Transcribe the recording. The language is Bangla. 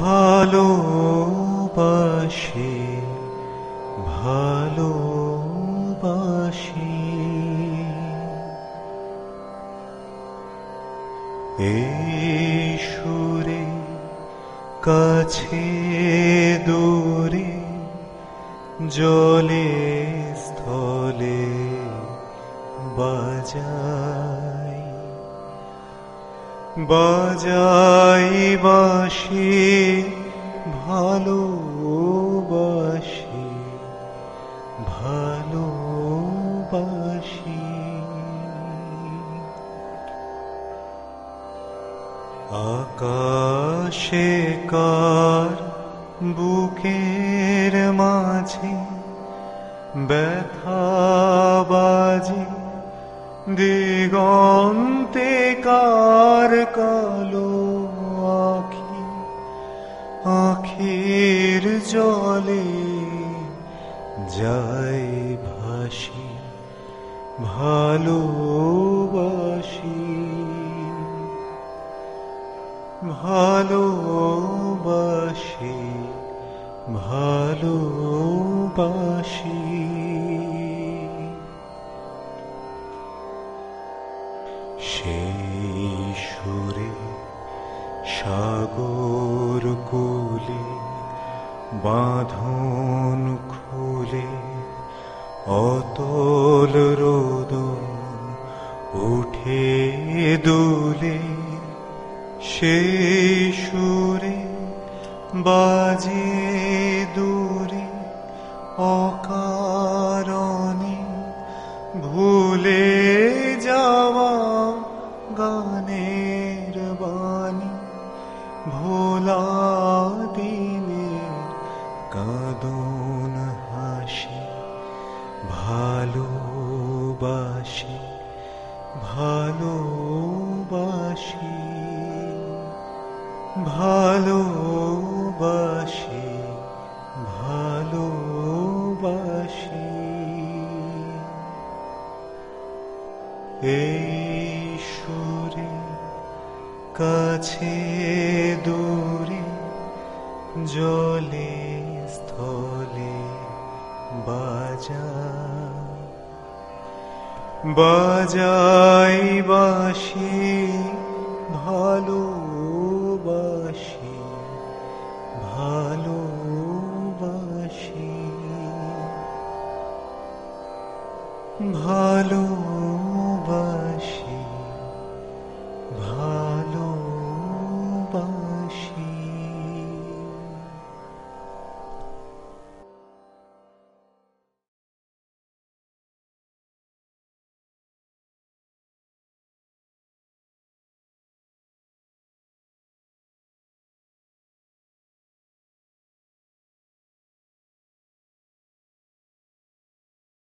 ভালোবাসি ভালোবাসি এই সুরে কাছে দূরে জলে স্থলে বাজাই বাজাই বাসি ভালোবাসি ভালোবাসি আকাশে কার বুকের মাঝে ব্যথা বাজে দিগন্তে কার কালো আঁখি আঁখির জলে যাই ভাসি ভালোবাসি ভালোবাসি ভালোবাসি সেই সুরে সাগর কোলে বাঁধন খুলে অতল রোদন উঠে দোলে সেই সুরে বাজে দূরে অকারণে ভুলে যাওয়া গানের বাণী ভোলা দিনের কাঁদন হাসি ভালোবাসি ভালোবাসি ভালোবাসি ভালোবাসি এই সুরে কাছে দূরে জলে স্থলে বাজাই বাসি ভালো ভালোবাসি ভালোবাসি ভালো